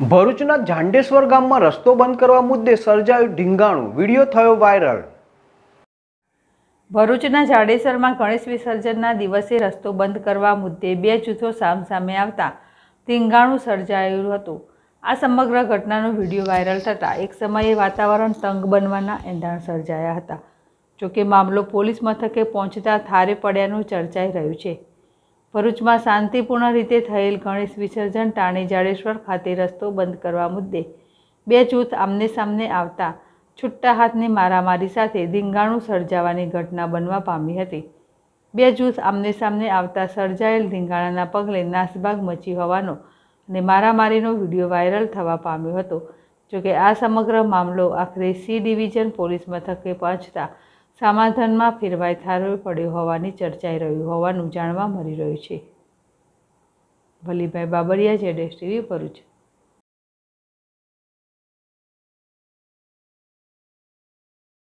ભરૂચના ઝાડેશ્વર ગામમાં રસ્તો બંધ કરવા મુદ્દે સર્જાયું ઢીંગાણું, વિડીયો થયો વાયરલ। ભરૂચના ઝાડેશ્વરમાં ગણેશ વિસર્જનના દિવસે રસ્તો બંધ કરવા મુદ્દે બે જૂથો સામસામે આવતા ઢીંગાણું સર્જાયું હતું। આ સમગ્ર ઘટનાનો વિડીયો વાયરલ થતાં એક સમયે વાતાવરણ તંગ બનવાના એંધાણ સર્જાયા હતા। જોકે મામલો પોલીસ મથકે પહોંચતા થારે પડ્યાનું ચર્ચાઈ રહ્યું છે। ભરૂચમાં શાંતિપૂર્ણ રીતે થયેલ ગણેશ વિસર્જન ટાણે ઝાડેશ્વર ખાતે રસ્તો બંધ કરવા મુદ્દે બે જૂથ આમને સામને આવતા છૂટા હાથની મારામારી સાથે ઢીંગાણું સર્જાવાની ઘટના બનવા પામી હતી। બે જૂથ આમને સામને આવતા સર્જાયેલ ઢીંગાણાના પગલે નાસભાગ મચી હોવાનો અને મારામારીનો વિડીયો વાયરલ થવા પામ્યો હતો। જોકે આ સમગ્ર મામલો આખરે સી ડિવિઝન પોલીસ મથકે પહોંચતા સમાધાનમાં ફેરવાઈ થારો પડ્યો હોવાની ચર્ચાઈ રહ્યું હોવાનું જાણવા મળી રહ્યું છે। ભલીભાઈ બાબરિયા, ઝેડેશ ટીવી, ભરૂચ।